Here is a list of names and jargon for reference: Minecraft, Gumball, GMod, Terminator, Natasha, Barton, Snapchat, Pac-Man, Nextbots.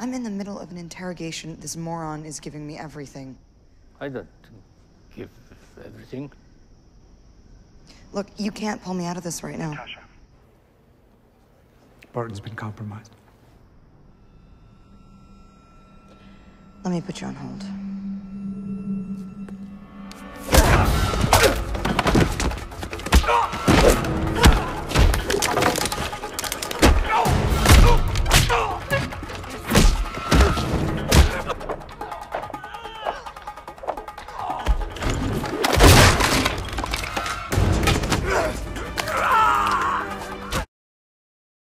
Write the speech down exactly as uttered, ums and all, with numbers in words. I'm in the middle of an interrogation. This moron is giving me everything. I don't give everything. Look, you can't pull me out of this right now. Natasha. Barton's been compromised. Let me put you on hold.